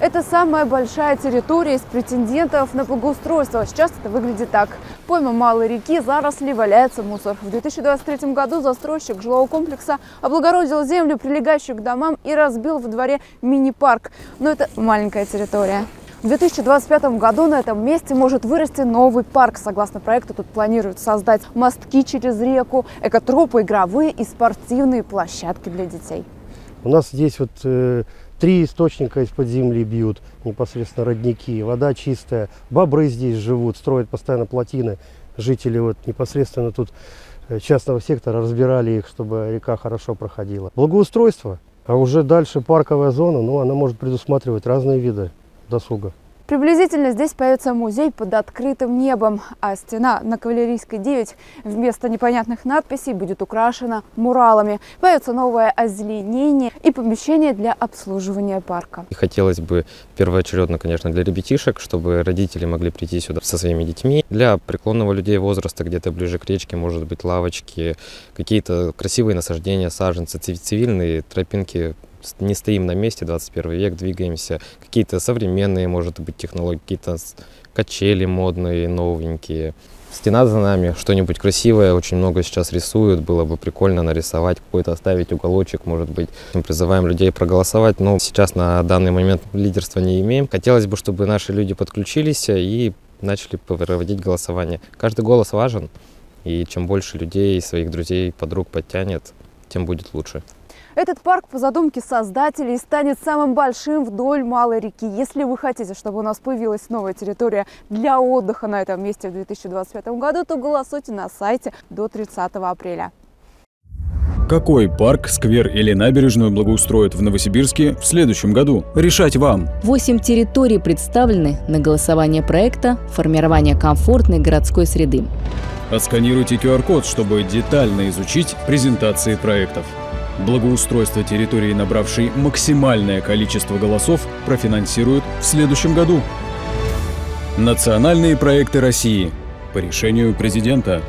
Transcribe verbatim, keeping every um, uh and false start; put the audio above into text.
Это самая большая территория из претендентов на благоустройство. Сейчас это выглядит так. Пойма малой реки, заросли, валяется мусор. В две тысячи двадцать третьем году застройщик жилого комплекса облагородил землю, прилегающую к домам, и разбил во дворе мини-парк. Но это маленькая территория. В две тысячи двадцать пятом году на этом месте может вырасти новый парк. Согласно проекту, тут планируют создать мостки через реку, экотропы, игровые и спортивные площадки для детей. У нас здесь вот э, три источника из-под земли бьют, непосредственно родники, вода чистая, бобры здесь живут, строят постоянно плотины. Жители вот непосредственно тут частного сектора разбирали их, чтобы река хорошо проходила. Благоустройство, а уже дальше парковая зона, ну, она может предусматривать разные виды досуга. Приблизительно здесь появится музей под открытым небом, а стена на Кавалерийской девять вместо непонятных надписей будет украшена муралами. Появится новое озеленение и помещение для обслуживания парка. И хотелось бы первоочередно, конечно, для ребятишек, чтобы родители могли прийти сюда со своими детьми. Для преклонного людей возраста, где-то ближе к речке, может быть, лавочки, какие-то красивые насаждения, саженцы, цивильные тропинки. Не стоим на месте, двадцать первый век, двигаемся. Какие-то современные, может быть, технологии, какие-то качели модные, новенькие. Стена за нами, что-нибудь красивое, очень много сейчас рисуют, было бы прикольно нарисовать, какой-то оставить уголочек, может быть. Мы призываем людей проголосовать, но сейчас на данный момент лидерства не имеем. Хотелось бы, чтобы наши люди подключились и начали проводить голосование. Каждый голос важен, и чем больше людей, своих друзей, подруг подтянет, тем будет лучше. Этот парк, по задумке создателей, станет самым большим вдоль малой реки. Если вы хотите, чтобы у нас появилась новая территория для отдыха на этом месте в две тысячи двадцать пятом году, то голосуйте на сайте до тридцатого апреля. Какой парк, сквер или набережную благоустроят в Новосибирске в следующем году? Решать вам! Восемь территорий представлены на голосование проекта «Формирование комфортной городской среды». Отсканируйте ку ар код, чтобы детально изучить презентации проектов. Благоустройство территории, набравшей максимальное количество голосов, профинансируют в следующем году. Национальные проекты России по решению президента.